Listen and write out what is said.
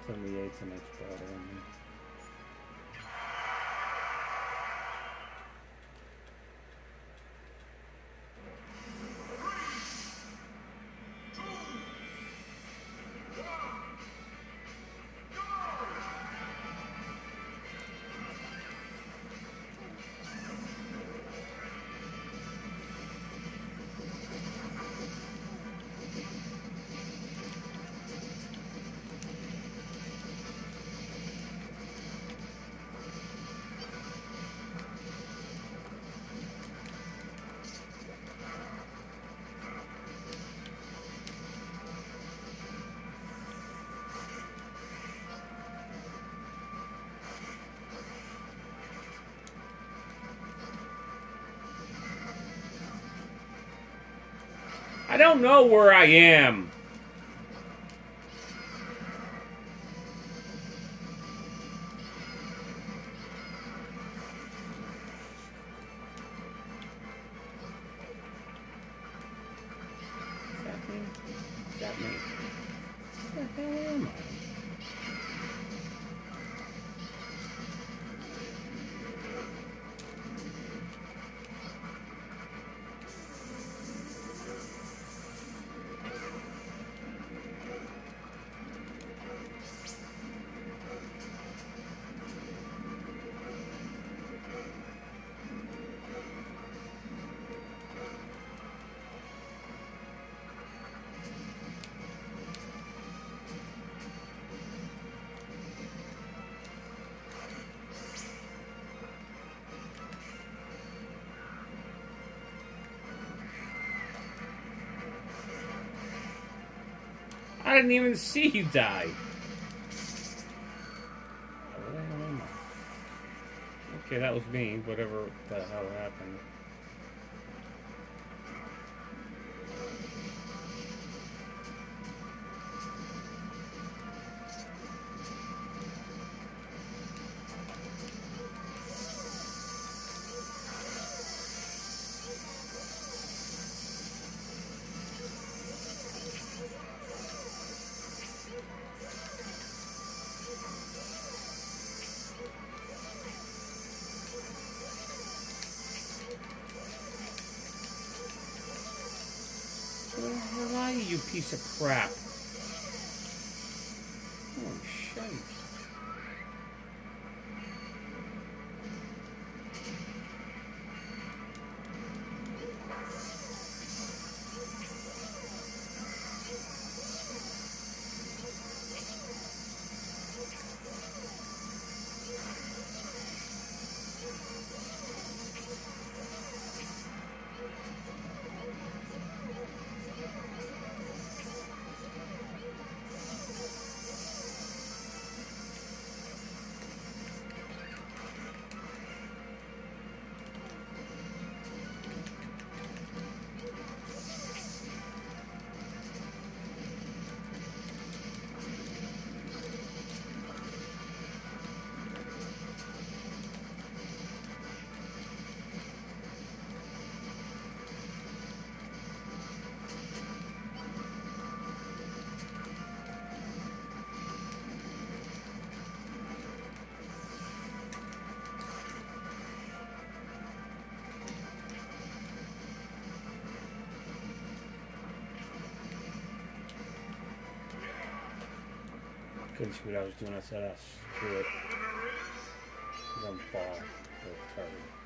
something reads and it's brought in. I don't know where I am. I didn't even see you die. Okay, that was me, whatever the hell happened. You piece of crap. Oh, shite. Couldn't see what I was doing. I said, "Ah, screw it." I'm far.